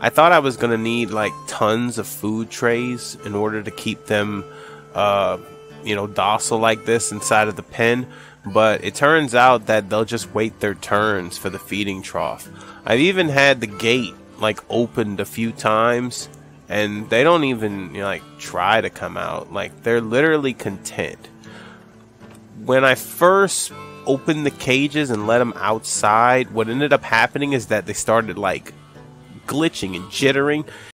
I thought I was going to need like tons of food trays in order to keep them, you know, docile like this inside of the pen. But it turns out that they'll just wait their turns for the feeding trough. I've even had the gate like opened a few times and they don't even, you know, like try to come out. Like they're literally content. When I first opened the cages and let them outside, what ended up happening is that they started like glitching and jittering.